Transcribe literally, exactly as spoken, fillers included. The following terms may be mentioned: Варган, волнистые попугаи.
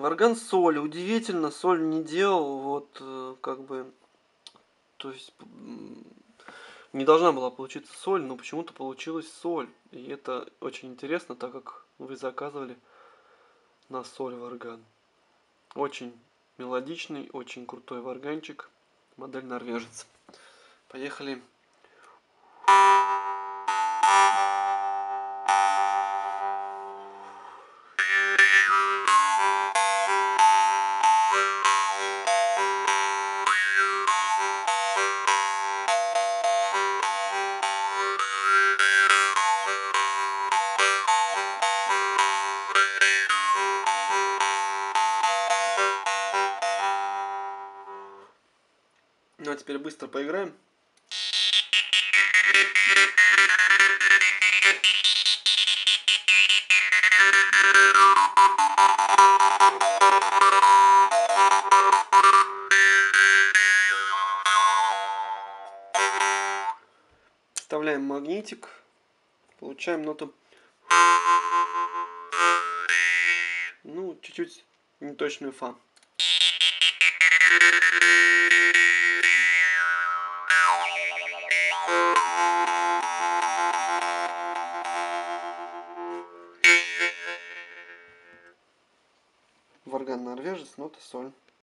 Варган соль, удивительно, соль не делал, вот, как бы, то есть, не должна была получиться соль, но почему-то получилась соль, и это очень интересно, так как вы заказывали на соль варган. Очень мелодичный, очень крутой варганчик, модель норвежец. Поехали. Ну а теперь быстро поиграем. Вставляем магнитик, получаем ноту. Ну, чуть-чуть неточную фа. Варган норвежец, нота соль.